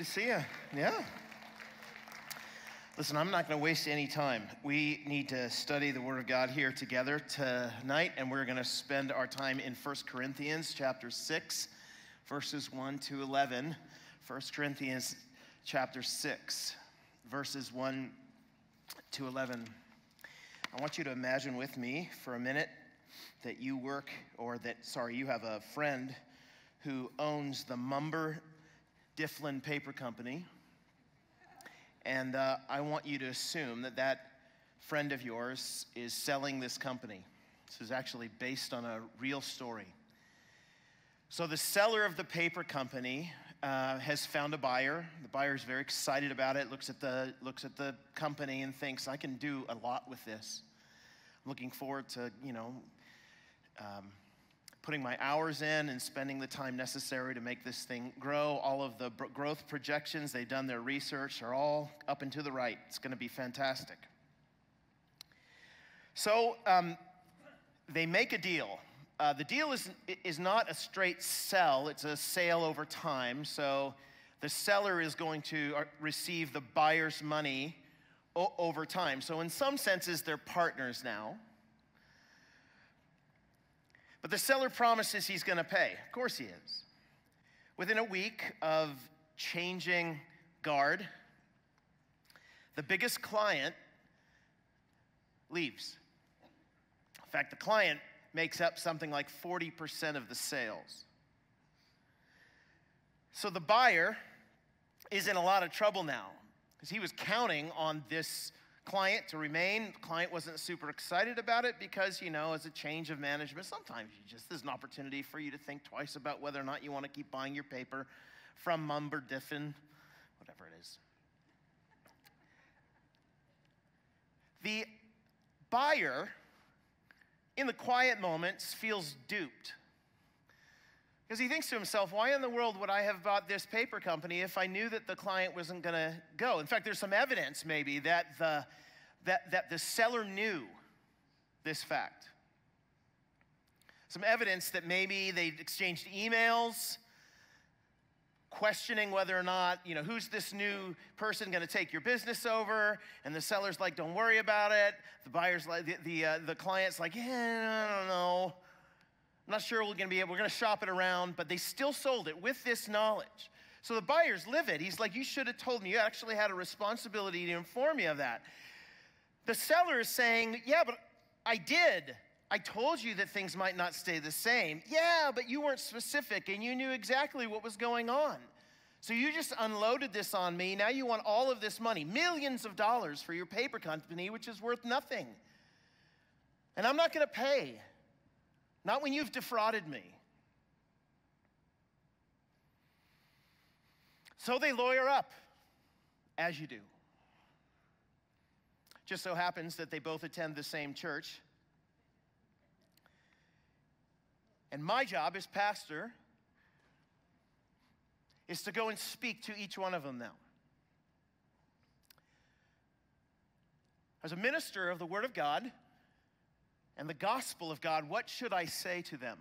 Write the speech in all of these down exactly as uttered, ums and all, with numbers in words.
to see you. Yeah. Listen, I'm not going to waste any time. We need to study the Word of God here together tonight, and we're going to spend our time in First Corinthians chapter six, verses one to eleven. First Corinthians chapter six, verses one to eleven. I want you to imagine with me for a minute that you work, or that, sorry, you have a friend who owns the Dunder Mifflin Paper Company. And uh, I want you to assume that that friend of yours is selling this company. This is actually based on a real story. So the seller of the paper company uh, has found a buyer. The buyer is very excited about it, looks at the, looks at the company and thinks, I can do a lot with this. I'm looking forward to, you know, um, putting my hours in and spending the time necessary to make this thing grow. All of the growth projections, they've done their research, are all up and to the right. It's going to be fantastic. So um, they make a deal. Uh, the deal is, is not a straight sell. It's a sale over time. So the seller is going to receive the buyer's money o- over time. So in some senses, they're partners now. But the seller promises he's going to pay. Of course he is. Within a week of changing guard, the biggest client leaves. In fact, the client makes up something like forty percent of the sales. So the buyer is in a lot of trouble now because he was counting on this client to remain. The client wasn't super excited about it because, you know, as a change of management, sometimes you just, there's an opportunity for you to think twice about whether or not you want to keep buying your paper from Dunder Mifflin, whatever it is. The buyer, in the quiet moments, feels duped because he thinks to himself, why in the world would I have bought this paper company if I knew that the client wasn't going to go? In fact, there's some evidence maybe that the, that, that the seller knew this fact. Some evidence that maybe they exchanged emails questioning whether or not, you know, who's this new person going to take your business over? And the seller's like, don't worry about it. The buyer's like, the, the, uh, the client's like, yeah, I don't know. I'm not sure we're going to be able, we're going to shop it around, but they still sold it with this knowledge. So the buyer's livid. He's like, you should have told me. You actually had a responsibility to inform me of that. The seller is saying, yeah, but I did. I told you that things might not stay the same. Yeah, but you weren't specific and you knew exactly what was going on. So you just unloaded this on me. Now you want all of this money, millions of dollars for your paper company, which is worth nothing. And I'm not going to pay. Not when you've defrauded me. So they lawyer up, as you do. Just so happens that they both attend the same church. And my job as pastor is to go and speak to each one of them now. As a minister of the Word of God and the gospel of God, what should I say to them?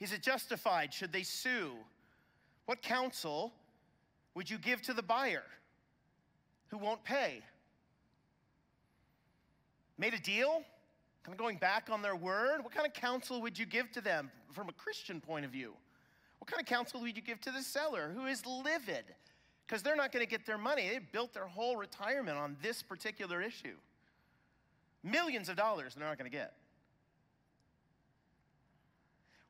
Is it justified? Should they sue? What counsel would you give to the buyer who won't pay? Made a deal? Kind of going back on their word? What kind of counsel would you give to them from a Christian point of view? What kind of counsel would you give to the seller who is livid? Because they're not going to get their money. They built their whole retirement on this particular issue. Millions of dollars they're not going to get.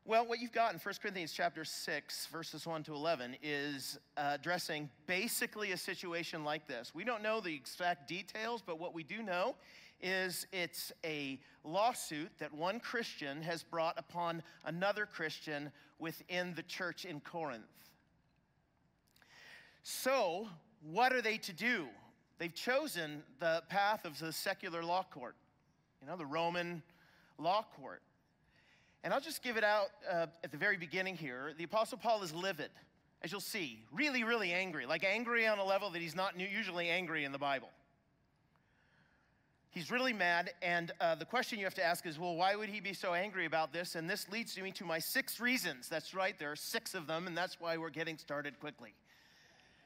Well, what you've got in First Corinthians chapter six, verses one to eleven, is uh, addressing basically a situation like this. We don't know the exact details, but what we do know is it's a lawsuit that one Christian has brought upon another Christian within the church in Corinth. So, what are they to do? They've chosen the path of the secular law court, you know, the Roman law court. And I'll just give it out uh, at the very beginning here. The Apostle Paul is livid, as you'll see, really, really angry, like angry on a level that he's not usually angry in the Bible. He's really mad, and uh, the question you have to ask is, well, why would he be so angry about this? And this leads me to my six reasons. That's right, there are six of them, and that's why we're getting started quickly.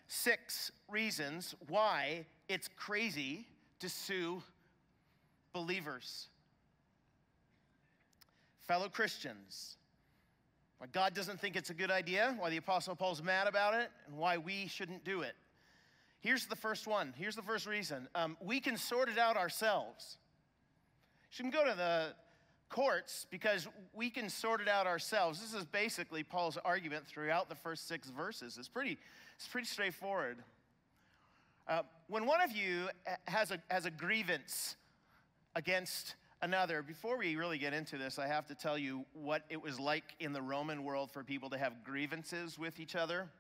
Six reasons why it's crazy to sue believers. Fellow Christians, why God doesn't think it's a good idea, why the Apostle Paul's mad about it, and why we shouldn't do it. Here's the first one. Here's the first reason. Um, we can sort it out ourselves. You shouldn't go to the courts because we can sort it out ourselves. This is basically Paul's argument throughout the first six verses. It's pretty, it's pretty straightforward. Uh, when one of you has a, has a grievance against another, before we really get into this, I have to tell you what it was like in the Roman world for people to have grievances with each other.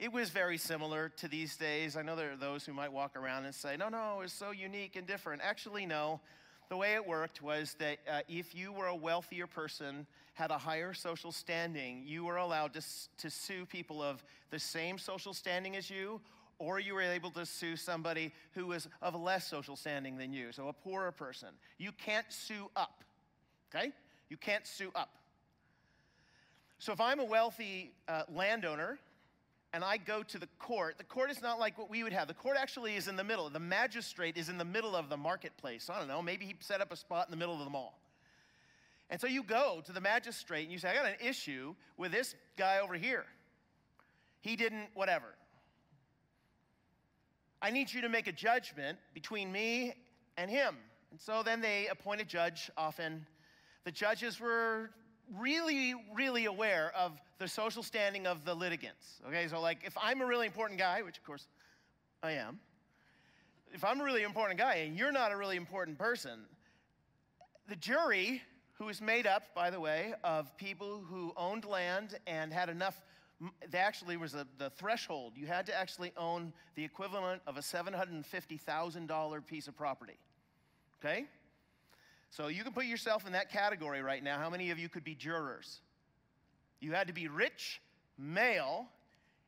It was very similar to these days. I know there are those who might walk around and say, no, no, it's so unique and different. Actually, no. The way it worked was that uh, if you were a wealthier person, had a higher social standing, you were allowed to, to sue people of the same social standing as you, or you were able to sue somebody who was of less social standing than you, so a poorer person. You can't sue up, okay? You can't sue up. So if I'm a wealthy uh, landowner, and I go to the court, the court is not like what we would have. The court actually is in the middle. The magistrate is in the middle of the marketplace. I don't know, maybe he set up a spot in the middle of the mall. And so you go to the magistrate and you say, I got an issue with this guy over here. He didn't whatever. I need you to make a judgment between me and him. And so then they appoint a judge often. The judges were really, really aware of the social standing of the litigants, okay? So like if I'm a really important guy, which of course I am, if I'm a really important guy and you're not a really important person, the jury, who is made up, by the way, of people who owned land and had enough, there actually was a, the threshold. You had to actually own the equivalent of a seven hundred fifty thousand dollar piece of property, okay? So you can put yourself in that category right now. How many of you could be jurors? You had to be rich, male,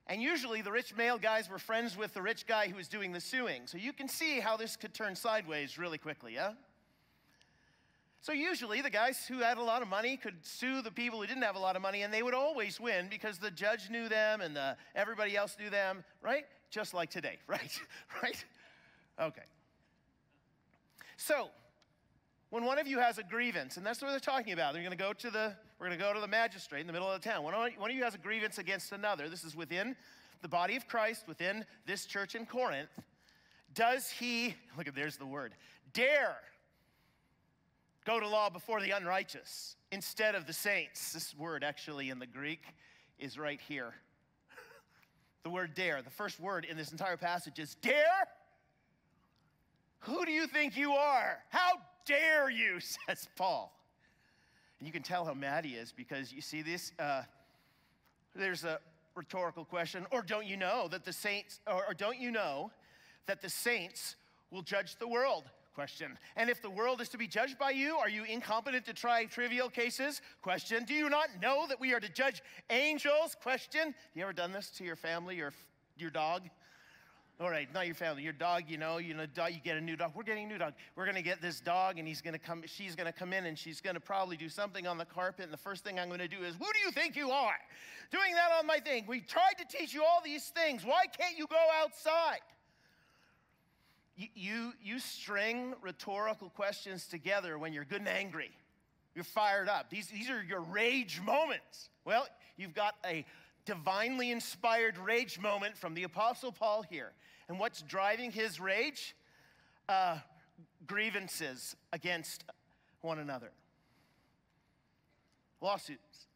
and usually the rich male guys were friends with the rich guy who was doing the suing. So you can see how this could turn sideways really quickly, yeah? So usually the guys who had a lot of money could sue the people who didn't have a lot of money, and they would always win because the judge knew them and the, everybody else knew them, right? Just like today, right? Right? Okay. So when one of you has a grievance, and that's what they're talking about, they're going to go to the, we're going to go to the magistrate in the middle of the town. When one of you has a grievance against another, this is within the body of Christ, within this church in Corinth, does he, look at, there's the word, dare go to law before the unrighteous instead of the saints? This word actually in the Greek is right here. The word dare, the first word in this entire passage is dare? Who do you think you are? How dare you, says Paul. And you can tell how mad he is because you see this, uh, there's a rhetorical question, or don't you know that the saints, or, or don't you know that the saints will judge the world? Question. And if the world is to be judged by you, are you incompetent to try trivial cases? Question. Do you not know that we are to judge angels? Question. You ever done this to your family or your dog? All right, not your family, your dog, you know, you know, dog, you get a new dog. We're getting a new dog. We're going to get this dog, and he's going to come, she's going to come in, and she's going to probably do something on the carpet, and the first thing I'm going to do is, who do you think you are? Doing that on my thing. We tried to teach you all these things. Why can't you go outside? You, you, you string rhetorical questions together when you're good and angry. You're fired up. These, these are your rage moments. Well, you've got a divinely inspired rage moment from the Apostle Paul here. And what's driving his rage? Uh, grievances against one another. Lawsuits.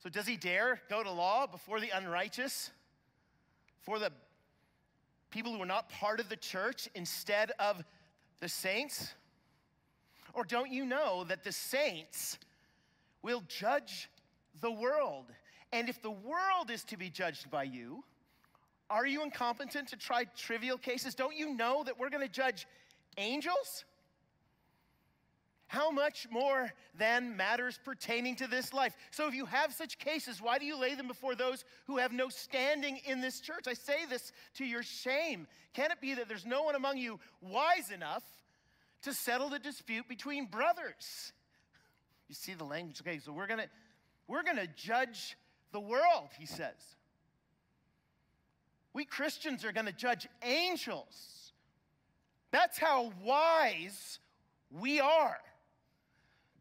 So does he dare go to law before the unrighteous? For the people who are not part of the church instead of the saints? Or don't you know that the saints will judge the world? And if the world is to be judged by you, are you incompetent to try trivial cases? Don't you know that we're going to judge angels? How much more than matters pertaining to this life? So if you have such cases, why do you lay them before those who have no standing in this church? I say this to your shame. Can it be that there's no one among you wise enough to settle the dispute between brothers? You see the language? Okay, so we're gonna, we're gonna judge the world, he says. We Christians are gonna judge angels. That's how wise we are.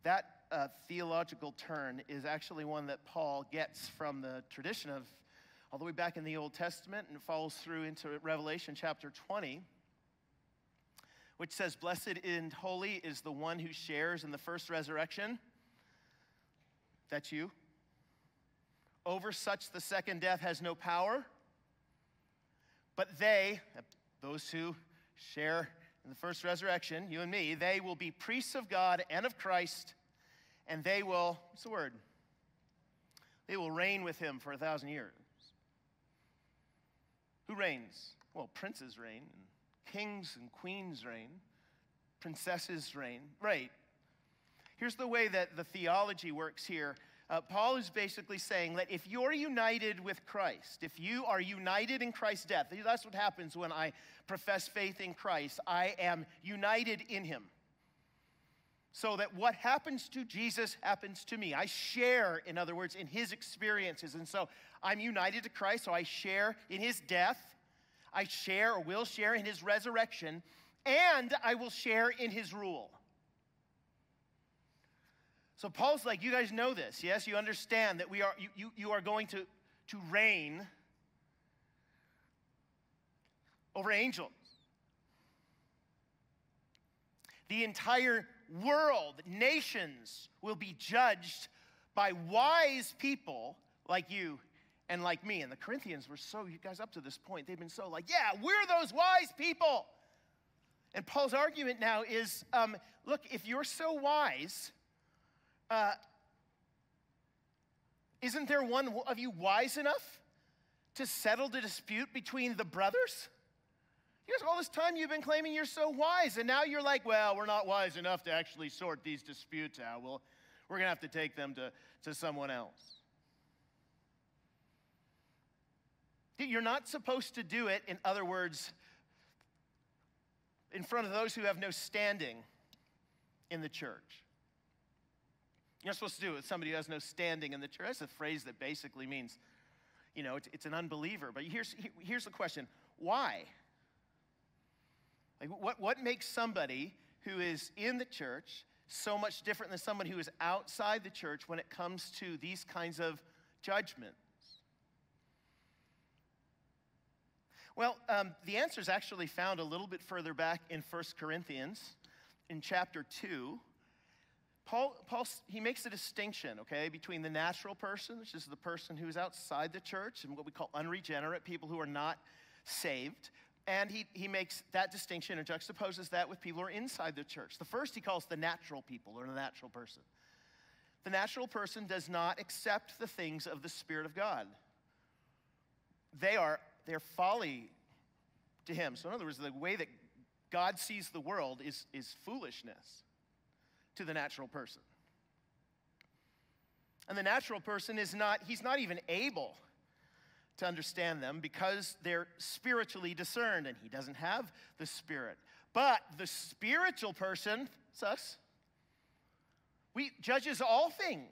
That uh, theological turn is actually one that Paul gets from the tradition of all the way back in the Old Testament, and follows through into Revelation chapter twenty, which says, "Blessed and holy is the one who shares in the first resurrection." That's you. "Over such the second death has no power, but they," those who share in the first resurrection, you and me, "they will be priests of God and of Christ, and they will," what's the word? "They will reign with him for a thousand years." Who reigns? Well, princes reign, and kings and queens reign, princesses reign, right? Here's the way that the theology works here. Uh, Paul is basically saying that if you're united with Christ, if you are united in Christ's death, that's what happens when I profess faith in Christ. I am united in him. So that what happens to Jesus happens to me. I share, in other words, in his experiences. And so I'm united to Christ, so I share in his death. I share or will share in his resurrection. And I will share in his rule. So Paul's like, you guys know this, yes? You understand that we are, you, you, you are going to, to reign over angels. The entire world, nations, will be judged by wise people like you and like me. And the Corinthians were so, you guys, up to this point, they've been so like, yeah, we're those wise people. And Paul's argument now is, um, look, if you're so wise, Uh, isn't there one of you wise enough to settle the dispute between the brothers? You guys, all this time you've been claiming you're so wise, and now you're like, well, we're not wise enough to actually sort these disputes out. Well, we're going to have to take them to, to someone else. You're not supposed to do it, in other words, in front of those who have no standing in the church. You're not supposed to do it with somebody who has no standing in the church. That's a phrase that basically means, you know, it's, it's an unbeliever. But here's, here's the question. Why? Like, what, what makes somebody who is in the church so much different than someone who is outside the church when it comes to these kinds of judgments? Well, um, the answer is actually found a little bit further back in First Corinthians in chapter two. Paul, Paul, he makes a distinction, okay, between the natural person, which is the person who is outside the church, and what we call unregenerate, people who are not saved. And he, he makes that distinction and juxtaposes that with people who are inside the church. The first he calls the natural people, or the natural person. The natural person does not accept the things of the Spirit of God. They are they're folly to him. So in other words, the way that God sees the world is, is foolishness to the natural person. And the natural person is not, he's not even able to understand them because they're spiritually discerned, and he doesn't have the Spirit. But the spiritual person, it's us, we judges all things,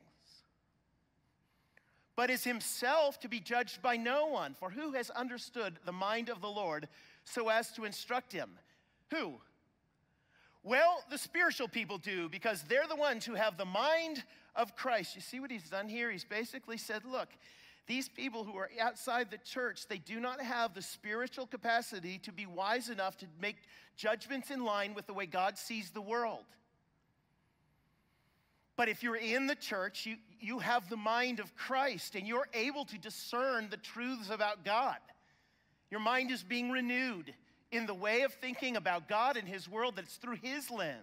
but is himself to be judged by no one. For who has understood the mind of the Lord so as to instruct him? Who? Well, the spiritual people do, because they're the ones who have the mind of Christ. You see what he's done here? He's basically said, look, these people who are outside the church, they do not have the spiritual capacity to be wise enough to make judgments in line with the way God sees the world. But if you're in the church, you, you have the mind of Christ, and you're able to discern the truths about God. Your mind is being renewed in the way of thinking about God and his world, that's through his lens.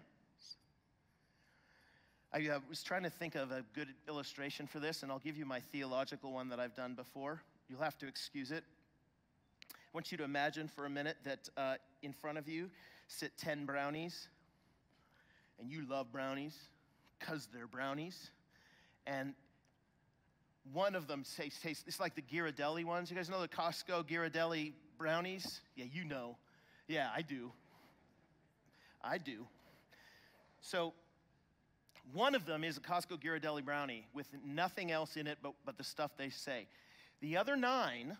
I uh, was trying to think of a good illustration for this, and I'll give you my theological one that I've done before. You'll have to excuse it. I want you to imagine for a minute that uh, in front of you sit ten brownies, and you love brownies because they're brownies. And one of them tastes, tastes, it's like the Ghirardelli ones. You guys know the Costco Ghirardelli brownies? Yeah, you know. Yeah, I do. I do. So one of them is a Costco Ghirardelli brownie with nothing else in it but, but the stuff they say. The other nine,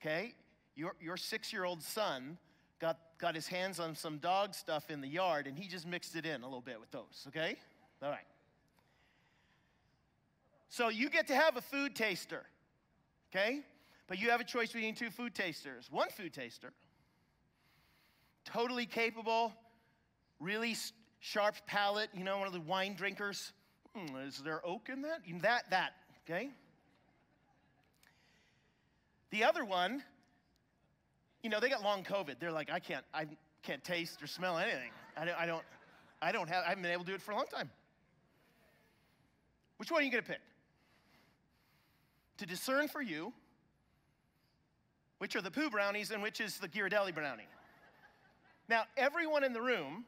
okay, your, your six-year-old son got, got his hands on some dog stuff in the yard, and he just mixed it in a little bit with those, okay? All right. So you get to have a food taster, okay? But you have a choice between two food tasters. One food taster, totally capable, really sharp palate, you know, one of the wine drinkers. Hmm, is there oak in that? That, that, okay? The other one, you know, they got long COVID. They're like, I can't, I can't taste or smell anything. I don't, I don't, I don't have, I haven't been able to do it for a long time. Which one are you going to pick? To discern for you, which are the poo brownies and which is the Ghirardelli brownie. Now, everyone in the room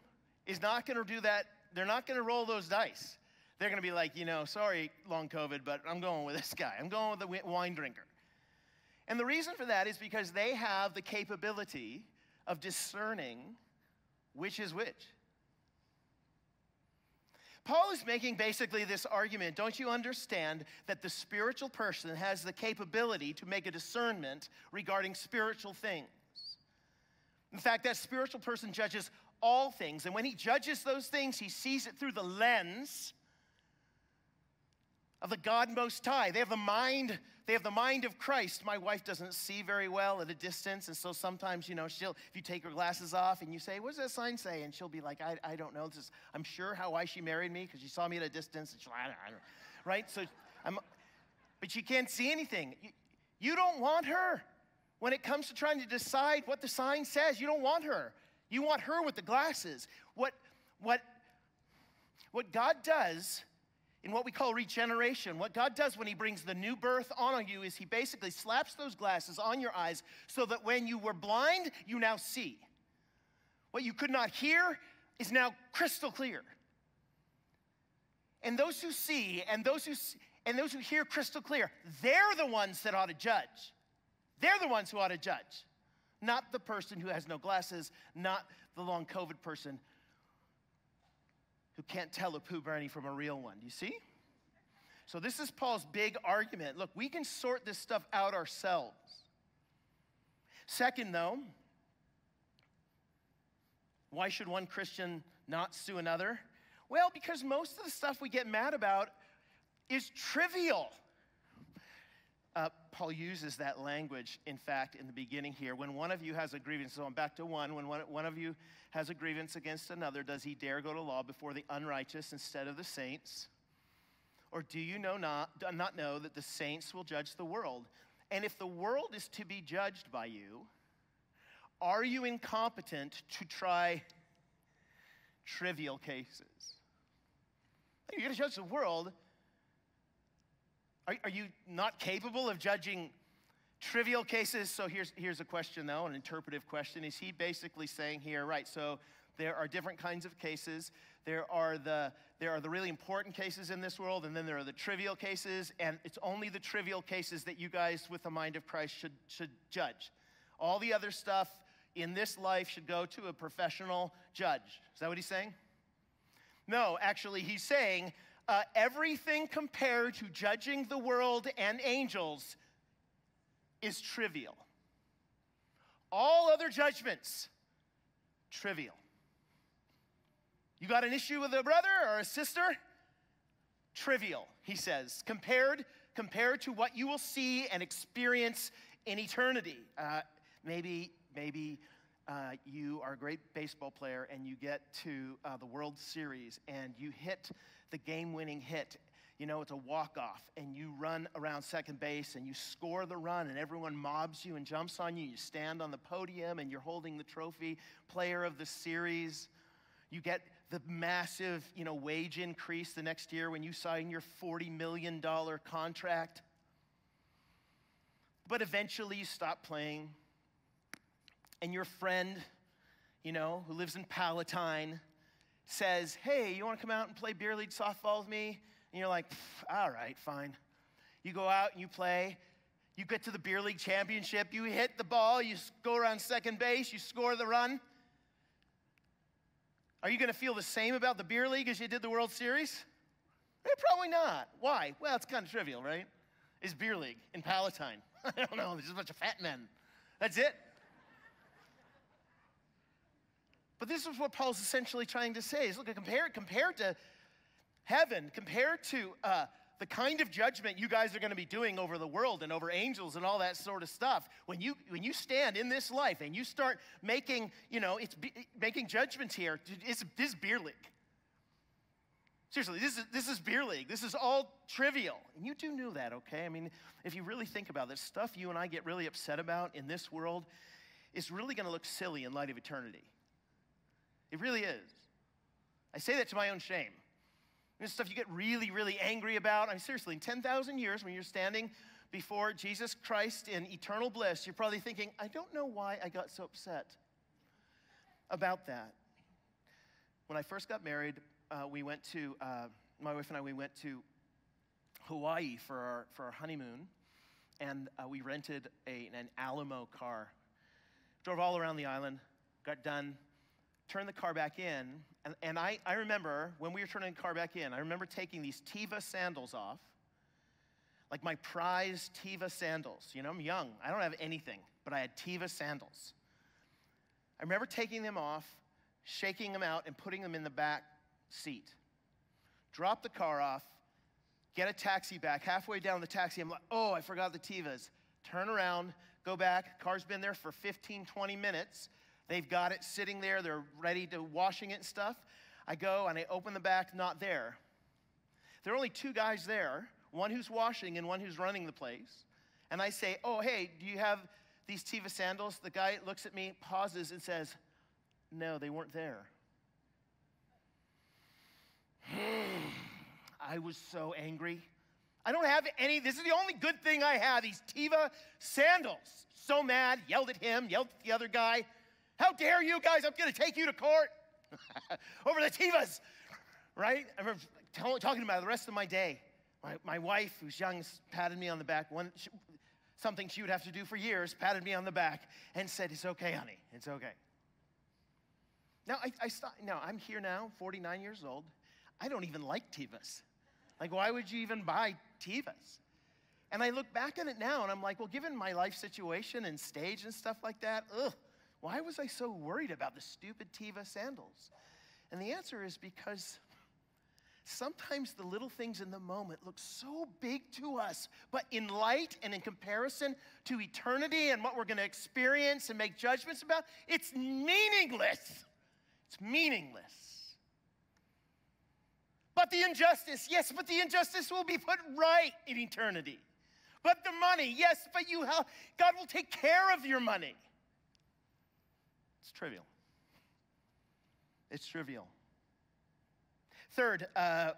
is not going to do that. They're not going to roll those dice. They're going to be like, you know, sorry, long COVID, but I'm going with this guy. I'm going with the wine drinker. And the reason for that is because they have the capability of discerning which is which. Paul is making basically this argument. Don't you understand that the spiritual person has the capability to make a discernment regarding spiritual things? In fact, that spiritual person judges all things. And when he judges those things, he sees it through the lens of the God Most High. They have the mind, they have the mind of Christ. My wife doesn't see very well at a distance, and so sometimes, you know, she'll, if you take her glasses off and you say, what does that sign say? And she'll be like, I, I don't know. This is, I'm sure how why she married me, because she saw me at a distance, and she'll, I don't, I don't, right? So, I'm, but she can't see anything. You, you don't want her when it comes to trying to decide what the sign says. You don't want her. You want her with the glasses. What, what, what God does in what we call regeneration, what God does when he brings the new birth on you is he basically slaps those glasses on your eyes so that when you were blind, you now see. What you could not hear is now crystal clear. And those who see and those who, see, and those who hear crystal clear, they're the ones that ought to judge. They're the ones who ought to judge, not the person who has no glasses, not the long COVID person who can't tell a poo brownie from a real one. Do you see? So this is Paul's big argument. Look, we can sort this stuff out ourselves. Second, though, why should one Christian not sue another? Well, because most of the stuff we get mad about is trivial. Uh, Paul uses that language, in fact, in the beginning here. When one of you has a grievance, so I'm back to one. When one, one of you has a grievance against another, does he dare go to law before the unrighteous instead of the saints? Or do you know not, not know that the saints will judge the world? And if the world is to be judged by you, are you incompetent to try trivial cases? You're going to judge the world. Are you not capable of judging trivial cases? So here's, here's a question, though, an interpretive question. Is he basically saying here, right, so there are different kinds of cases. There are the, there are the really important cases in this world, and then there are the trivial cases, and it's only the trivial cases that you guys with the mind of Christ should, should judge. All the other stuff in this life should go to a professional judge. Is that what he's saying? No, actually, he's saying, Uh, everything compared to judging the world and angels is trivial. All other judgments, trivial. You got an issue with a brother or a sister? Trivial, he says, compared, compared to what you will see and experience in eternity. Uh, maybe, maybe... Uh, you are a great baseball player and you get to uh, the World Series and you hit the game-winning hit. You know, it's a walk-off, and you run around second base and you score the run, and everyone mobs you and jumps on you. You stand on the podium and you're holding the trophy, player of the series. You get the massive, you know, wage increase the next year when you sign your forty million dollar contract. But eventually you stop playing. And your friend, you know, who lives in Palatine, says, hey, you want to come out and play beer league softball with me? And you're like, all right, fine. You go out and you play. You get to the beer league championship. You hit the ball. You go around second base. You score the run. Are you going to feel the same about the beer league as you did the World Series? Eh, probably not. Why? Well, it's kind of trivial, right? It's beer league in Palatine. I don't know. There's just a bunch of fat men. That's it. But this is what Paul's essentially trying to say is, look, compare, compare to heaven, compare to uh, the kind of judgment you guys are going to be doing over the world and over angels and all that sort of stuff. When you, when you stand in this life and you start making, you know, it's be, making judgments here, it's, this is beer league. Seriously, this is, this is beer league. This is all trivial. And you do know that, okay? I mean, if you really think about this, stuff you and I get really upset about in this world is really going to look silly in light of eternity. It really is. I say that to my own shame. This stuff you get really, really angry about. I mean, seriously, in ten thousand years, when you're standing before Jesus Christ in eternal bliss, you're probably thinking, I don't know why I got so upset about that. When I first got married, uh, we went to, uh, my wife and I, we went to Hawaii for our, for our honeymoon, and uh, we rented a, an Alamo car. Drove all around the island, got done. Turn the car back in, and, and I, I remember when we were turning the car back in, I remember taking these Teva sandals off, like my prized Teva sandals. You know, I'm young. I don't have anything, but I had Teva sandals. I remember taking them off, shaking them out, and putting them in the back seat. Drop the car off, get a taxi back. Halfway down the taxi, I'm like, oh, I forgot the Tevas. Turn around, go back. Car's been there for fifteen, twenty minutes. They've got it sitting there. They're ready to washing it and stuff. I go and I open the back, not there. There are only two guys there, one who's washing and one who's running the place. And I say, oh, hey, do you have these Teva sandals? The guy looks at me, pauses, and says, no, they weren't there. I was so angry. I don't have any. This is the only good thing I have, these Teva sandals. So mad, yelled at him, yelled at the other guy. How dare you guys, I'm going to take you to court over the Tevas, right? I remember talking about it the rest of my day. My, my wife, who's young, patted me on the back. One, she, something she would have to do for years, patted me on the back and said, it's okay, honey, it's okay. Now, I, I start, now I'm here now, forty-nine years old. I don't even like Tevas. Like, why would you even buy Tevas? And I look back at it now, and I'm like, well, given my life situation and stage and stuff like that, ugh. Why was I so worried about the stupid Teva sandals? And the answer is because sometimes the little things in the moment look so big to us, but in light and in comparison to eternity and what we're going to experience and make judgments about, it's meaningless. It's meaningless. But the injustice, yes, but the injustice will be put right in eternity. But the money, yes, but you help. God will take care of your money. It's trivial. It's trivial. Third, uh,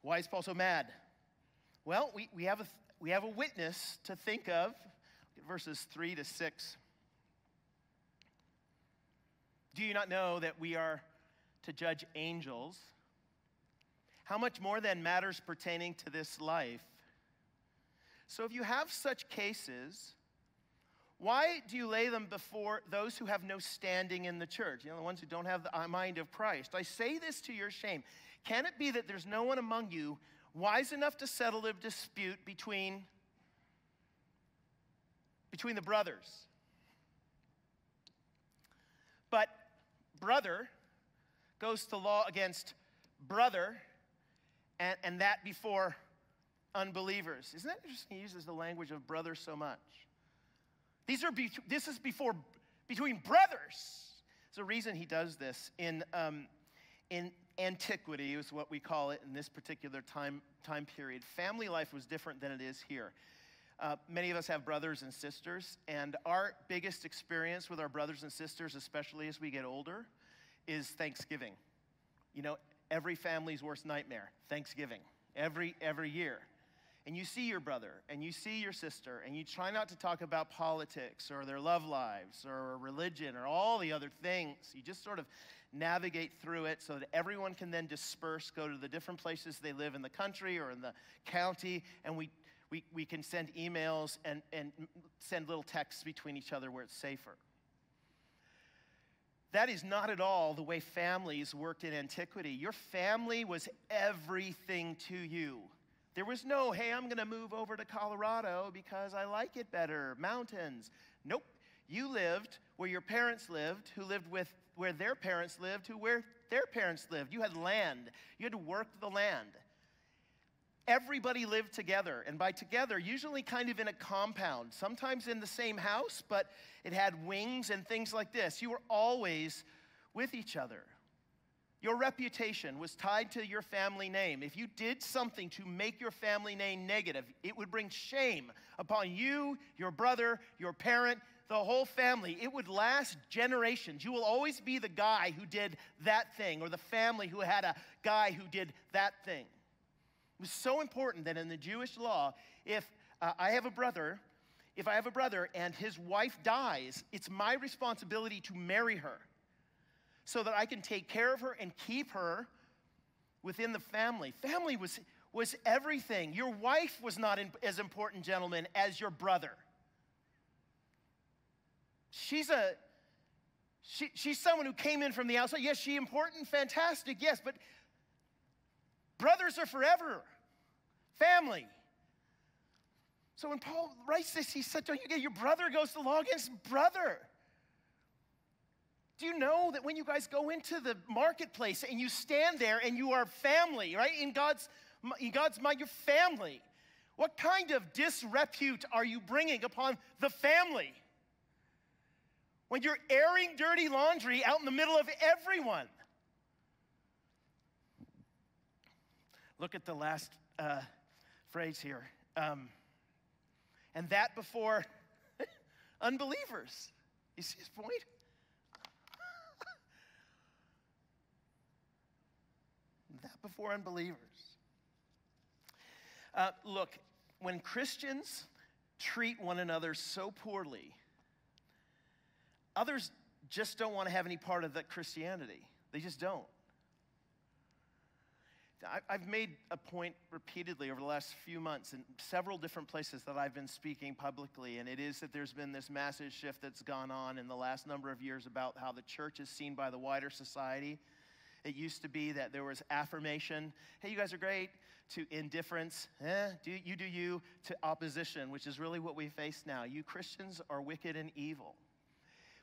why is Paul so mad? Well, we, we, have a, we have a witness to think of. Verses three to six. Do you not know that we are to judge angels? How much more than matters pertaining to this life? So if you have such cases, why do you lay them before those who have no standing in the church? You know, the ones who don't have the mind of Christ. I say this to your shame. Can it be that there's no one among you wise enough to settle a dispute between, between the brothers? But brother goes to law against brother, and, and that before unbelievers. Isn't that interesting? He uses the language of brother so much. These are be, this is before, between brothers. There's a reason he does this. In, um, in antiquity is what we call it in this particular time, time period. Family life was different than it is here. Uh, many of us have brothers and sisters, and our biggest experience with our brothers and sisters, especially as we get older, is Thanksgiving. You know, every family's worst nightmare, Thanksgiving, every, every year. and you see your brother and you see your sister and you try not to talk about politics or their love lives or religion or all the other things, you just sort of navigate through it so that everyone can then disperse, go to the different places they live in the country or in the county, and we, we, we can send emails and, and send little texts between each other where it's safer. That is not at all the way families worked in antiquity. Your family was everything to you. There was no, hey, I'm gonna move over to Colorado because I like it better, mountains. Nope, you lived where your parents lived, who lived with where their parents lived, who where their parents lived. You had land, you had to work the land. Everybody lived together, and by together, usually kind of in a compound, sometimes in the same house, but it had wings and things like this. You were always with each other. Your reputation was tied to your family name. If you did something to make your family name negative, it would bring shame upon you, your brother, your parent, the whole family. It would last generations. You will always be the guy who did that thing, or the family who had a guy who did that thing. It was so important that in the Jewish law, if uh, I have a brother, if I have a brother and his wife dies, it's my responsibility to marry her so that I can take care of her and keep her within the family. Family was, was everything. Your wife was not in, as important, gentlemen, as your brother. She's a, she, she's someone who came in from the outside. Yes, she's important, fantastic, yes, but brothers are forever, family. So when Paul writes this, he said, don't you get your brother goes to law against brother. Do you know that when you guys go into the marketplace and you stand there and you are family, right? In God's, in God's mind, you're family. What kind of disrepute are you bringing upon the family when you're airing dirty laundry out in the middle of everyone? Look at the last uh, phrase here. Um, and that before unbelievers. You see his point? That before unbelievers. Uh, look, when Christians treat one another so poorly, others just don't want to have any part of that Christianity. They just don't. I've made a point repeatedly over the last few months in several different places that I've been speaking publicly, and it is that there's been this massive shift that's gone on in the last number of years about how the church is seen by the wider society. It used to be that there was affirmation, hey, you guys are great, to indifference, eh, do, you do you, to opposition, which is really what we face now. You Christians are wicked and evil.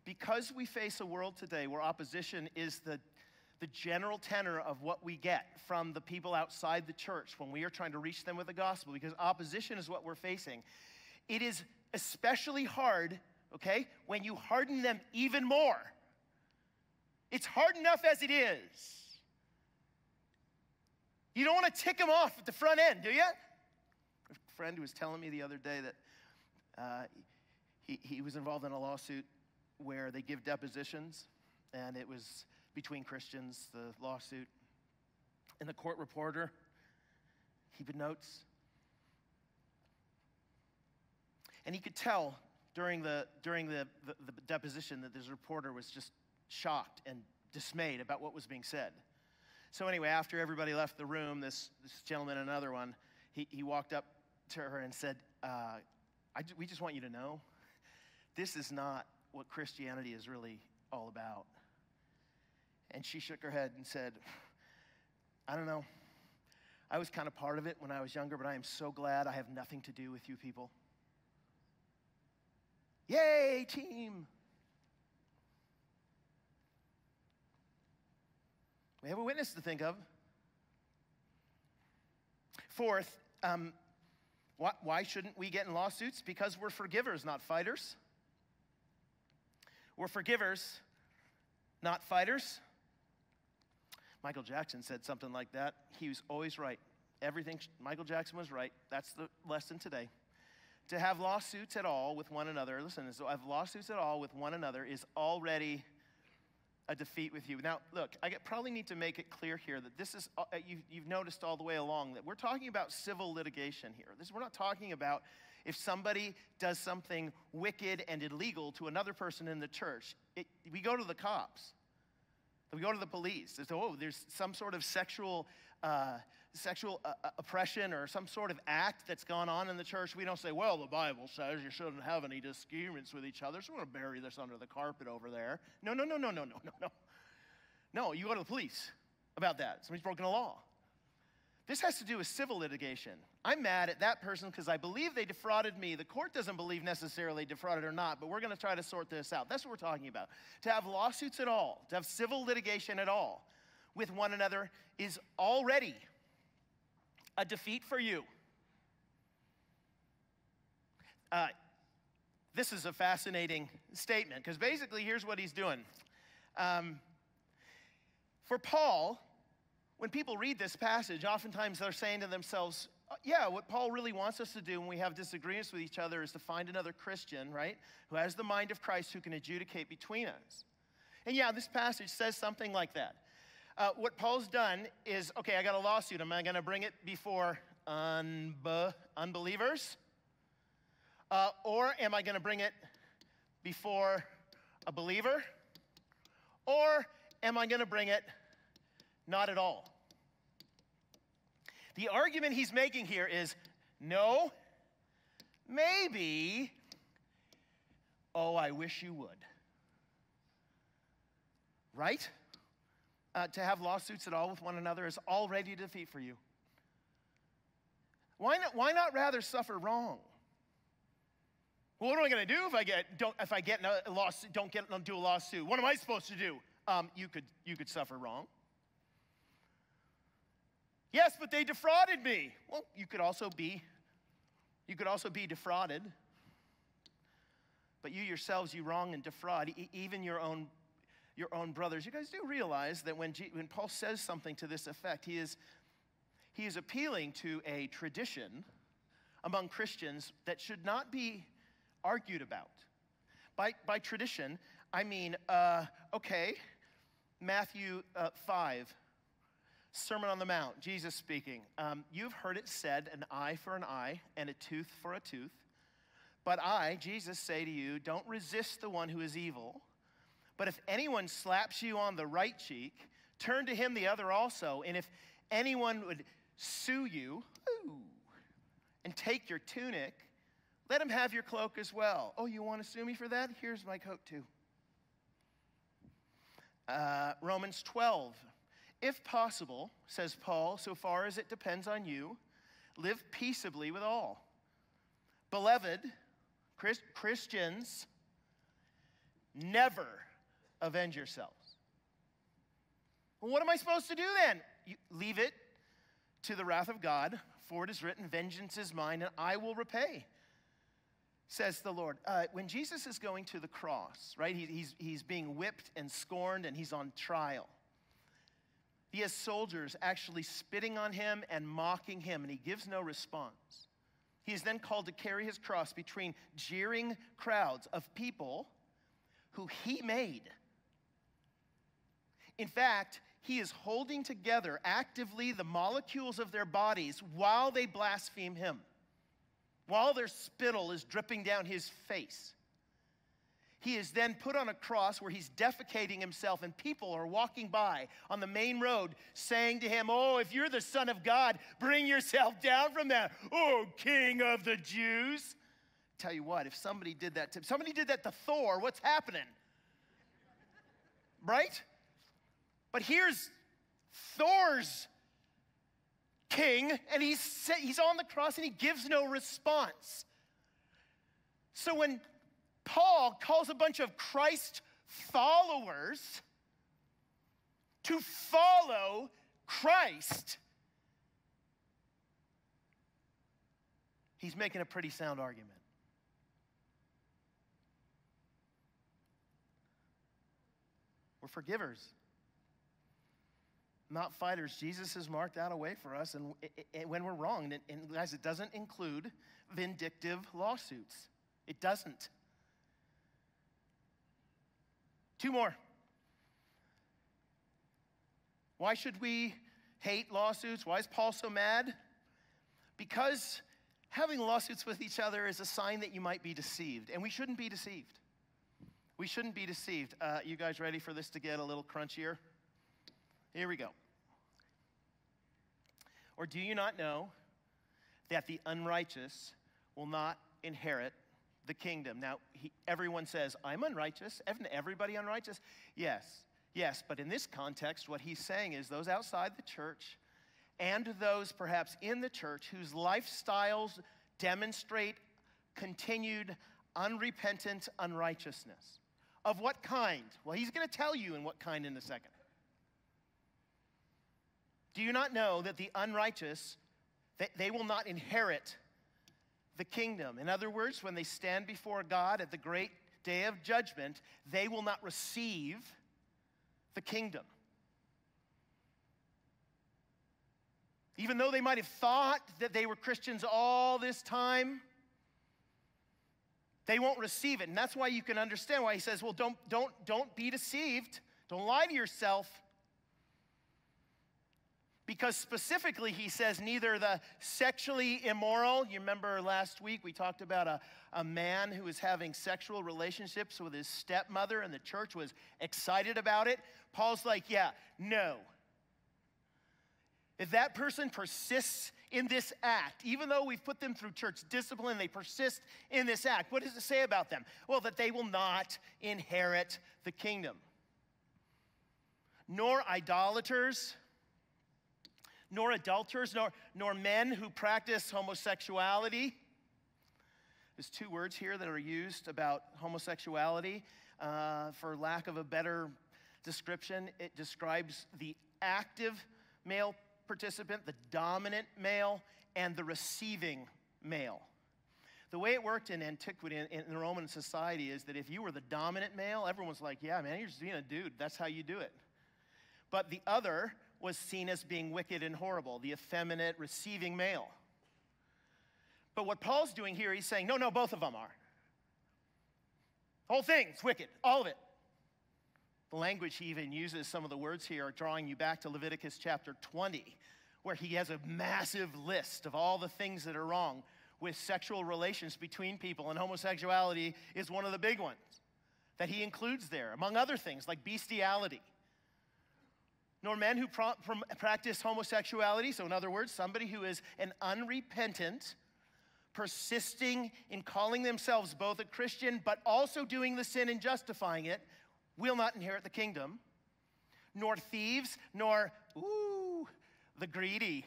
Because we face a world today where opposition is the the general tenor of what we get from the people outside the church when we are trying to reach them with the gospel, because opposition is what we're facing. It is especially hard, okay, when you harden them even more. It's hard enough as it is. You don't want to tick them off at the front end, do you? A friend was telling me the other day that uh, he, he was involved in a lawsuit where they give depositions, and it was between Christians, the lawsuit, and the court reporter, he notes. And he could tell during the, during the, the, the deposition that this reporter was just shocked and dismayed about what was being said. So anyway, after everybody left the room, this, this gentleman, another one, he, he walked up to her and said, uh, I, we just want you to know, this is not what Christianity is really all about. And she shook her head and said, I don't know. I was kind of part of it when I was younger, but I am so glad I have nothing to do with you people. Yay, team. We have a witness to think of. Fourth, um, why, why shouldn't we get in lawsuits? Because we're forgivers, not fighters. We're forgivers, not fighters. Michael Jackson said something like that. He was always right. Everything, Michael Jackson was right. That's the lesson today. To have lawsuits at all with one another, listen, to have lawsuits at all with one another is already a defeat with you. Now, look, I probably need to make it clear here that this is, you've, you've noticed all the way along that we're talking about civil litigation here. This, we're not talking about if somebody does something wicked and illegal to another person in the church. It, we go to the cops. We go to the police. It's, oh, there's some sort of sexual, uh, sexual uh, oppression or some sort of act that's gone on in the church. We don't say, well, the Bible says you shouldn't have any disagreements with each other, so we're going to bury this under the carpet over there. No, no, no, no, no, no, no, no. No, you go to the police about that. Somebody's broken a law. This has to do with civil litigation. I'm mad at that person because I believe they defrauded me. The court doesn't believe necessarily defrauded or not, but we're going to try to sort this out. That's what we're talking about. To have lawsuits at all, to have civil litigation at all with one another is already a defeat for you. Uh, this is a fascinating statement because basically here's what he's doing. Um, for Paul... When people read this passage, oftentimes they're saying to themselves, yeah, what Paul really wants us to do when we have disagreements with each other is to find another Christian, right, who has the mind of Christ who can adjudicate between us. And yeah, this passage says something like that. Uh, what Paul's done is, okay, I got a lawsuit. Am I going to bring it before unbe- unbelievers? Uh, or am I going to bring it before a believer? Or am I going to bring it not at all? The argument he's making here is, no, maybe, oh, I wish you would. Right? Uh, to have lawsuits at all with one another is already a defeat for you. Why not, why not rather suffer wrong? Well, what am I going to do if I get, don't, if I get a lawsuit, don't get, don't do a lawsuit? What am I supposed to do? Um, you could, you could suffer wrong. Yes, but they defrauded me. Well, you could also be, you could also be defrauded. But you yourselves, you wrong and defraud, e even your own, your own brothers. You guys do realize that when, G when Paul says something to this effect, he is, he is appealing to a tradition among Christians that should not be argued about. By, by tradition, I mean, uh, okay, Matthew uh, five. Sermon on the Mount, Jesus speaking. Um, you've heard it said, an eye for an eye and a tooth for a tooth. But I, Jesus, say to you, don't resist the one who is evil. But if anyone slaps you on the right cheek, turn to him the other also. And if anyone would sue you ooh, and take your tunic, let him have your cloak as well. Oh, you want to sue me for that? Here's my coat too. Uh, Romans twelve. If possible, says Paul, so far as it depends on you, live peaceably with all. Beloved, Christ Christians, never avenge yourselves. Well, what am I supposed to do then? You leave it to the wrath of God, for it is written, vengeance is mine, and I will repay, says the Lord. Uh, when Jesus is going to the cross, right, he, he's, he's being whipped and scorned, and he's on trial. He has soldiers actually spitting on him and mocking him, and he gives no response. He is then called to carry his cross between jeering crowds of people who he made. In fact, he is holding together actively the molecules of their bodies while they blaspheme him, while their spittle is dripping down his face. He is then put on a cross where he's defecating himself, and people are walking by on the main road saying to him, oh, if you're the Son of God, bring yourself down from that. Oh, King of the Jews. Tell you what, if somebody did that to, somebody did that to Thor, what's happening? Right? But here's Thor's king, and he's, he's on the cross, and he gives no response. So when Paul calls a bunch of Christ followers to follow Christ, he's making a pretty sound argument. We're forgivers, not fighters. Jesus has marked out a way for us and, and when we're wrong. And, and guys, it doesn't include vindictive lawsuits. It doesn't. Two more. Why should we hate lawsuits? Why is Paul so mad? Because having lawsuits with each other is a sign that you might be deceived, and we shouldn't be deceived. We shouldn't be deceived. Uh, you guys ready for this to get a little crunchier? Here we go. Or do you not know that the unrighteous will not inherit the kingdom? Now, he, everyone says, I'm unrighteous. Isn't everybody unrighteous? Yes, yes. But in this context, what he's saying is those outside the church and those perhaps in the church whose lifestyles demonstrate continued unrepentant unrighteousness. Of what kind? Well, he's going to tell you in what kind in a second. Do you not know that the unrighteous, they, they will not inherit the kingdom? In other words, when they stand before God at the great day of judgment, they will not receive the kingdom. Even though they might have thought that they were Christians all this time, they won't receive it. And that's why you can understand why he says, well, don't, don't, don't be deceived. Don't lie to yourself. Because specifically he says neither the sexually immoral, you remember last week we talked about a, a man who was having sexual relationships with his stepmother and the church was excited about it. Paul's like, yeah, no. If that person persists in this act, even though we've put them through church discipline, they persist in this act. What does it say about them? Well, that they will not inherit the kingdom. Nor idolaters, nor adulterers, nor, nor men who practice homosexuality. There's two words here that are used about homosexuality. Uh, for lack of a better description, it describes the active male participant, the dominant male, and the receiving male. The way it worked in antiquity, in, in the Roman society, is that if you were the dominant male, everyone's like, yeah, man, you're just being a dude. That's how you do it. But the other was seen as being wicked and horrible, the effeminate receiving male. But what Paul's doing here, he's saying, no, no, both of them are. The whole thing's wicked, all of it. The language he even uses, some of the words here are drawing you back to Leviticus chapter twenty, where he has a massive list of all the things that are wrong with sexual relations between people, and homosexuality is one of the big ones that he includes there, among other things like bestiality. Nor men who pro- pr- practice homosexuality, so in other words, somebody who is an unrepentant, persisting in calling themselves both a Christian but also doing the sin and justifying it, will not inherit the kingdom, nor thieves, nor, ooh, the greedy,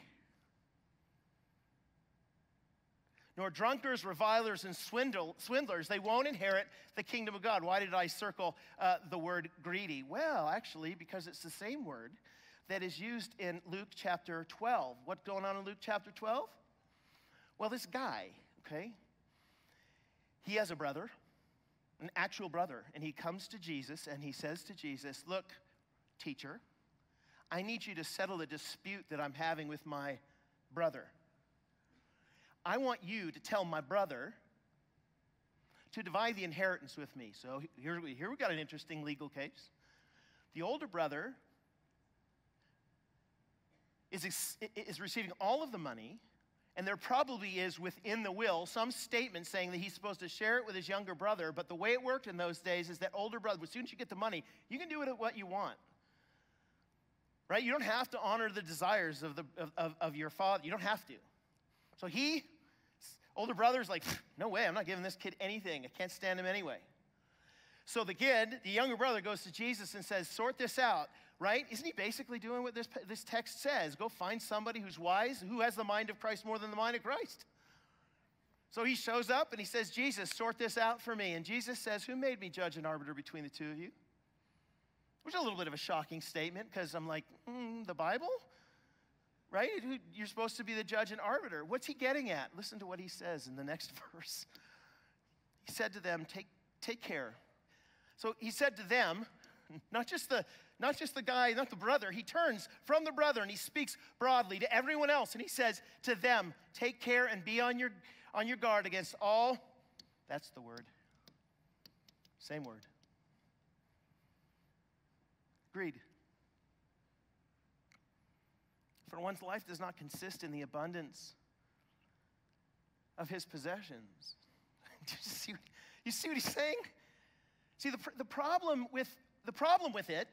nor drunkards, revilers, and swindle, swindlers. They won't inherit the kingdom of God. Why did I circle uh, the word greedy? Well, actually, because it's the same word that is used in Luke chapter twelve. What's going on in Luke chapter twelve? Well, this guy, okay, he has a brother. An actual brother, and he comes to Jesus and he says to Jesus, look, teacher, I need you to settle a dispute that I'm having with my brother. I want you to tell my brother to divide the inheritance with me. So here, here we got an interesting legal case. The older brother is, is receiving all of the money, and there probably is within the will some statement saying that he's supposed to share it with his younger brother, but the way it worked in those days is that older brother, as soon as you get the money, you can do with it what you want, right? You don't have to honor the desires of, the, of, of, of your father. You don't have to. So he, older brother's like, no way, I'm not giving this kid anything. I can't stand him anyway. So the kid, the younger brother, goes to Jesus and says, sort this out. Right? Isn't he basically doing what this, this text says? Go find somebody who's wise, who has the mind of Christ more than the mind of Christ. So he shows up and he says, Jesus, sort this out for me. And Jesus says, who made me judge and arbiter between the two of you? Which is a little bit of a shocking statement because I'm like, mm, the Bible? Right? You're supposed to be the judge and arbiter. What's he getting at? Listen to what he says in the next verse. He said to them, take, take care. So he said to them, not just the Not just the guy, not the brother. He turns from the brother and he speaks broadly to everyone else. And he says to them, take care and be on your, on your guard against all. That's the word. Same word. Greed. For one's life does not consist in the abundance of his possessions. Do you see, you see what he's saying? See, the, the, problem with, the problem with it,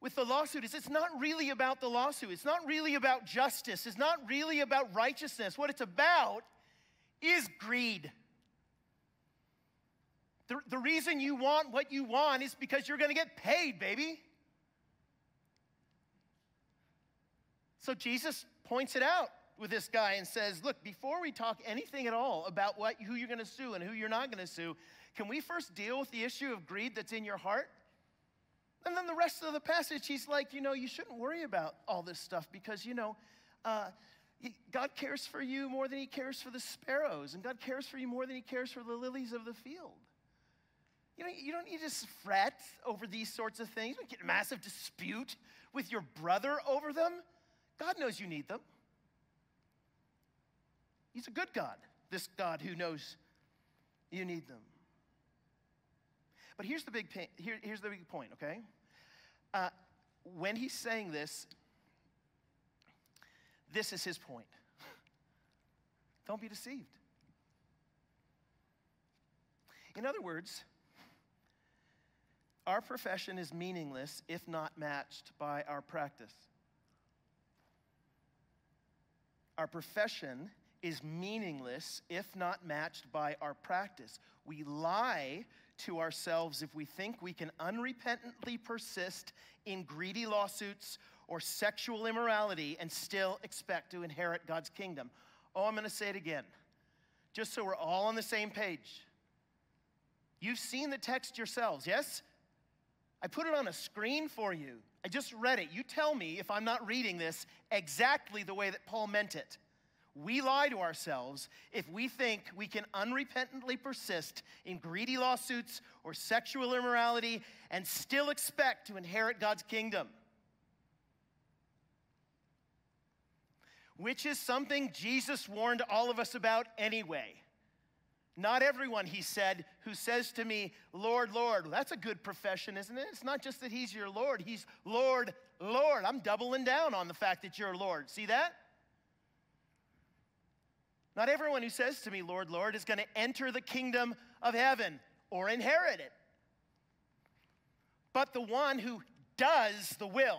with the lawsuit, is it's not really about the lawsuit. It's not really about justice. It's not really about righteousness. What it's about is greed. The, the reason you want what you want is because you're going to get paid, baby. So Jesus points it out with this guy and says, look, before we talk anything at all about what, who you're going to sue and who you're not going to sue, can we first deal with the issue of greed that's in your heart? And then the rest of the passage, he's like, you know, you shouldn't worry about all this stuff because, you know, uh, God cares for you more than he cares for the sparrows, and God cares for you more than he cares for the lilies of the field. You know, you don't need to fret over these sorts of things. You don't get a massive dispute with your brother over them. God knows you need them. He's a good God, this God who knows you need them. But here's the big, here, here's the big point, okay? Uh, when he's saying this, this is his point. Don't be deceived. In other words, our profession is meaningless if not matched by our practice. Our profession is meaningless if not matched by our practice. We lie to ourselves if we think we can unrepentantly persist in greedy lawsuits or sexual immorality and still expect to inherit God's kingdom. Oh, I'm going to say it again, just so we're all on the same page. You've seen the text yourselves, yes? I put it on a screen for you. I just read it. You tell me if I'm not reading this exactly the way that Paul meant it. We lie to ourselves if we think we can unrepentantly persist in greedy lawsuits or sexual immorality and still expect to inherit God's kingdom, which is something Jesus warned all of us about anyway. Not everyone, he said, who says to me, Lord, Lord. Well, that's a good profession, isn't it? It's not just that he's your Lord. He's Lord, Lord. I'm doubling down on the fact that you're Lord. See that? Not everyone who says to me, Lord, Lord, is going to enter the kingdom of heaven or inherit it. But the one who does the will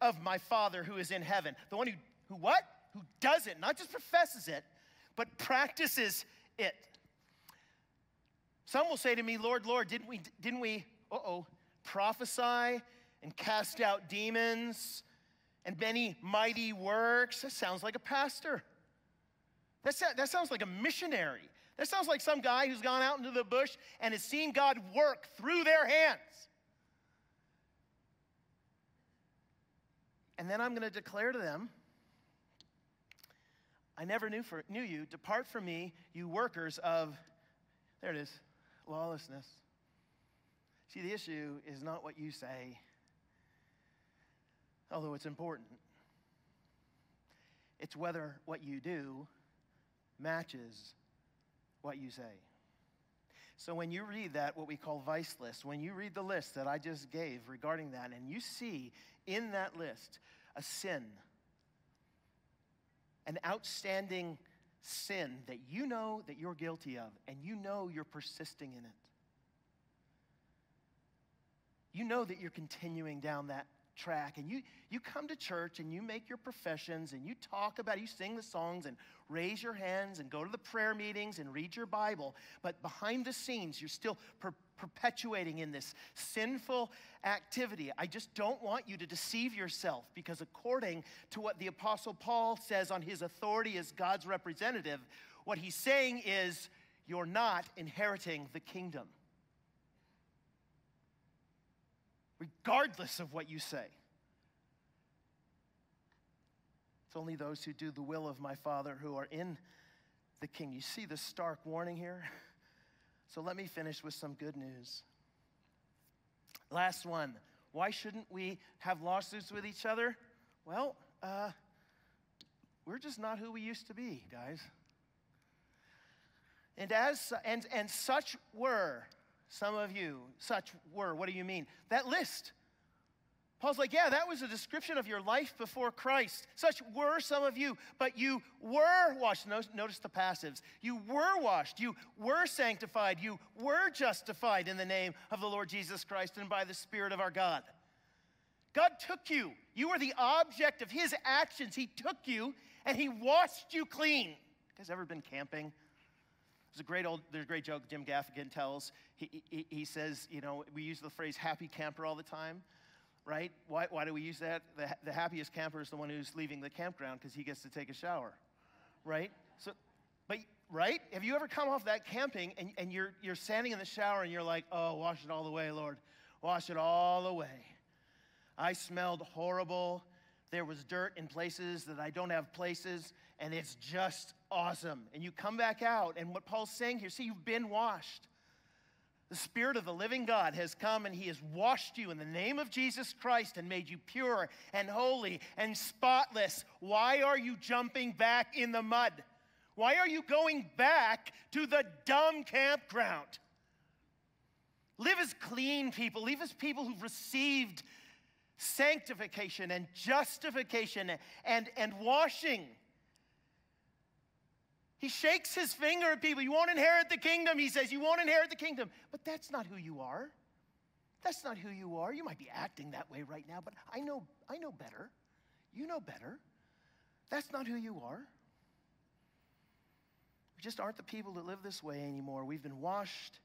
of my Father who is in heaven. The one who, who what? Who does it. Not just professes it, but practices it. Some will say to me, Lord, Lord, didn't we, didn't we, uh-oh, prophesy and cast out demons and many mighty works? That sounds like a pastor. That, that sounds like a missionary. That sounds like some guy who's gone out into the bush and has seen God work through their hands. And then I'm going to declare to them, I never knew, for, knew you. Depart from me, you workers of, there it is, lawlessness. See, the issue is not what you say, although it's important. It's whether what you do matches what you say. So when you read that, what we call vice list, when you read the list that I just gave regarding that, and you see in that list a sin, an outstanding sin that you know that you're guilty of, and you know you're persisting in it. You know that you're continuing down that track, and you, you come to church and you make your professions and you talk about it, you sing the songs and raise your hands and go to the prayer meetings and read your Bible, but behind the scenes you're still per perpetuating in this sinful activity. I just don't want you to deceive yourself, because according to what the Apostle Paul says on his authority as God's representative, what he's saying is you're not inheriting the kingdom. Regardless of what you say. It's only those who do the will of my Father who are in the King. You see the stark warning here? So let me finish with some good news. Last one. Why shouldn't we have lawsuits with each other? Well, uh, we're just not who we used to be, guys. And as and and such were. Some of you, such were. What do you mean? That list. Paul's like, yeah, that was a description of your life before Christ. Such were some of you, but you were washed. Notice the passives. You were washed. You were sanctified. You were justified in the name of the Lord Jesus Christ and by the Spirit of our God. God took you. You were the object of his actions. He took you and he washed you clean. You guys ever been camping? There's a great old, there's a great joke Jim Gaffigan tells. He, he, he says, you know, we use the phrase happy camper all the time, right? Why, why do we use that? The, the happiest camper is the one who's leaving the campground because he gets to take a shower, right? So, but, right? Have you ever come off that camping and, and you're, you're standing in the shower and you're like, oh, wash it all away, Lord. Wash it all away. I smelled horrible. There was dirt in places that I don't have places, and it's just awesome. And you come back out, and what Paul's saying here, see, you've been washed. The Spirit of the living God has come, and he has washed you in the name of Jesus Christ and made you pure and holy and spotless. Why are you jumping back in the mud? Why are you going back to the dumb campground? Live as clean people. Live as people who've received sanctification and justification and, and washing. He shakes his finger at people. You won't inherit the kingdom, he says. You won't inherit the kingdom. But that's not who you are. That's not who you are. You might be acting that way right now, but I know, I know better. You know better. That's not who you are. We just aren't the people that live this way anymore. We've been washed.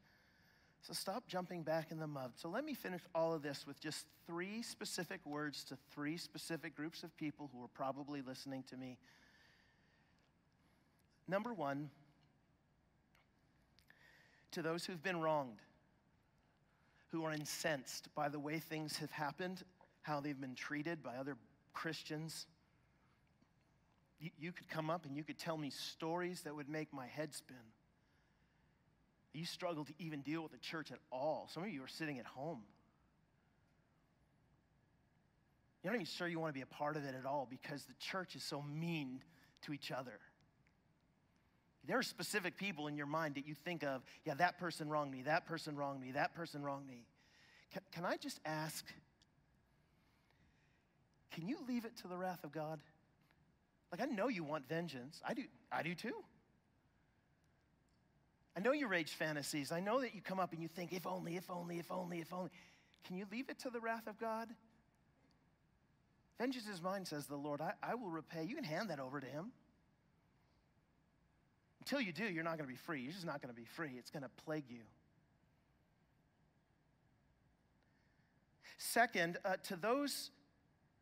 So stop jumping back in the mud. So let me finish all of this with just three specific words to three specific groups of people who are probably listening to me. Number one, to those who've been wronged, who are incensed by the way things have happened, how they've been treated by other Christians. You, you could come up and you could tell me stories that would make my head spin. You struggle to even deal with the church at all. Some of you are sitting at home. You're not even sure you want to be a part of it at all because the church is so mean to each other. There are specific people in your mind that you think of, yeah, that person wronged me, that person wronged me, that person wronged me. Can, can I just ask, can you leave it to the wrath of God? Like, I know you want vengeance. I do, I do too. I know your rage fantasies. I know that you come up and you think, if only, if only, if only, if only. Can you leave it to the wrath of God? Vengeance is mine, says the Lord. I, I will repay. You can hand that over to him. Until you do, you're not going to be free. You're just not going to be free. It's going to plague you. Second, uh, to those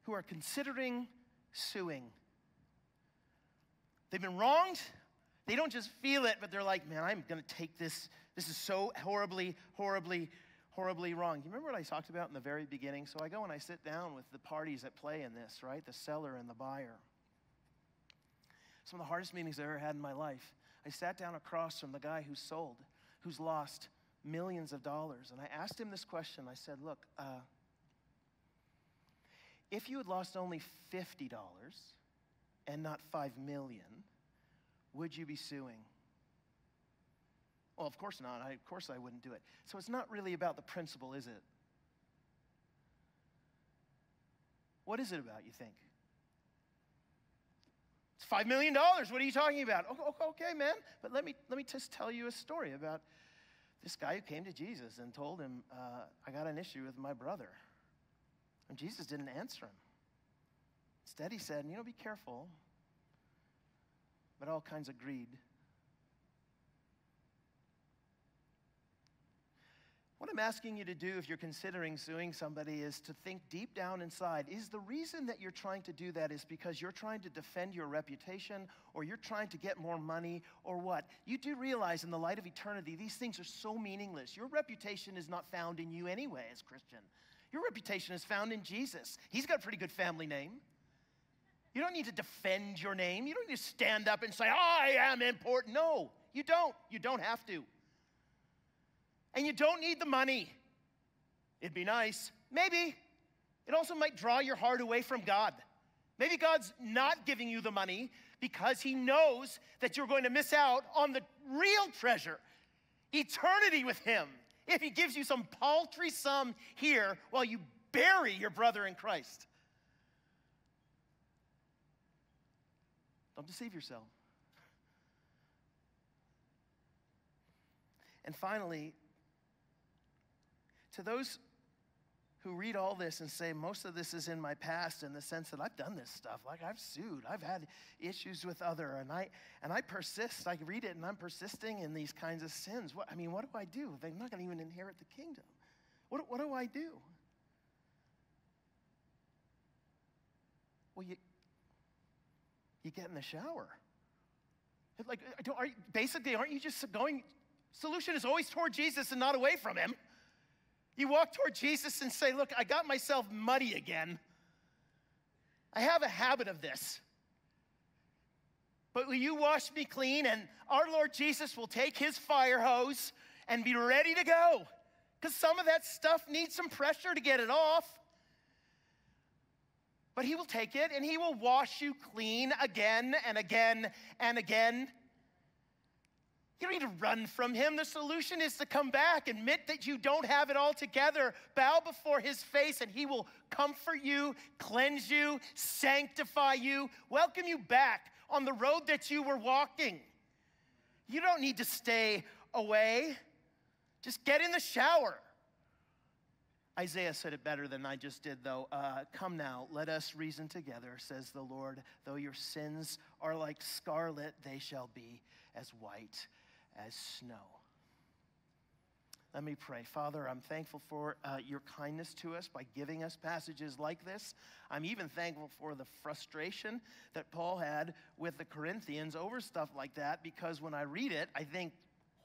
who are considering suing. They've been wronged. They don't just feel it, but they're like, man, I'm going to take this. This is so horribly, horribly, horribly wrong. You remember what I talked about in the very beginning? So I go and I sit down with the parties at play in this, right? The seller and the buyer. Some of the hardest meetings I've ever had in my life. I sat down across from the guy who sold, who's lost millions of dollars. And I asked him this question. I said, look, uh, if you had lost only fifty dollars and not five million dollars, would you be suing? Well, of course not. I, of course I wouldn't do it. So it's not really about the principle, is it? What is it about, you think? It's five million dollars. What are you talking about? Okay, man. But let me, let me just tell you a story about this guy who came to Jesus and told him, uh, I got an issue with my brother. And Jesus didn't answer him. Instead, he said, you know, be careful. But all kinds of greed. What I'm asking you to do if you're considering suing somebody is to think deep down inside, is the reason that you're trying to do that is because you're trying to defend your reputation or you're trying to get more money or what? You do realize in the light of eternity, these things are so meaningless. Your reputation is not found in you anyway as a Christian. Your reputation is found in Jesus. He's got a pretty good family name. You don't need to defend your name. You don't need to stand up and say, I am important. No, you don't. You don't have to. And you don't need the money. It'd be nice. Maybe. It also might draw your heart away from God. Maybe God's not giving you the money because he knows that you're going to miss out on the real treasure, eternity with him, if he gives you some paltry sum here while you bury your brother in Christ. Don't deceive yourself. And finally, to those who read all this and say, most of this is in my past, in the sense that I've done this stuff, like I've sued, I've had issues with other, and I, and I persist, I read it and I'm persisting in these kinds of sins. What, I mean, what do I do? They're not going to even inherit the kingdom. What, what do I do? Well, you, you get in the shower. Like, are you, basically, aren't you just going, solution is always toward Jesus and not away from him. You walk toward Jesus and say, look, I got myself muddy again. I have a habit of this. But will you wash me clean? And our Lord Jesus will take his fire hose and be ready to go. Because some of that stuff needs some pressure to get it off. But he will take it and he will wash you clean again and again and again. You don't need to run from him. The solution is to come back, admit that you don't have it all together, bow before his face, and he will comfort you, cleanse you, sanctify you, welcome you back on the road that you were walking. You don't need to stay away. Just get in the shower. Isaiah said it better than I just did, though. Uh, Come now, let us reason together, says the Lord. Though your sins are like scarlet, they shall be as white as snow. Let me pray. Father, I'm thankful for uh, your kindness to us by giving us passages like this. I'm even thankful for the frustration that Paul had with the Corinthians over stuff like that, because when I read it, I think,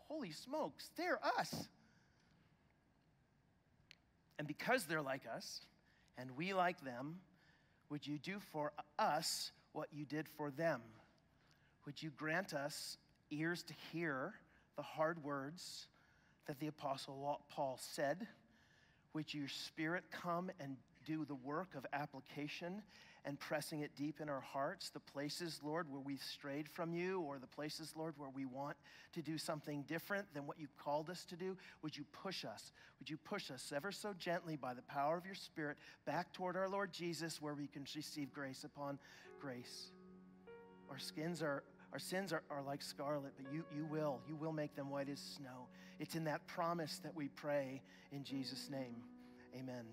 holy smokes, they're us. And because they're like us, and we like them, would you do for us what you did for them? Would you grant us ears to hear the hard words that the Apostle Paul said? Would your Spirit come and do the work of application and pressing it deep in our hearts, the places, Lord, where we've strayed from you, or the places, Lord, where we want to do something different than what you called us to do? Would you push us? Would you push us ever so gently by the power of your Spirit back toward our Lord Jesus, where we can receive grace upon grace? Our skins are Our sins are, are like scarlet, but you, you will. You will make them white as snow. It's in that promise that we pray in Jesus' name. Amen.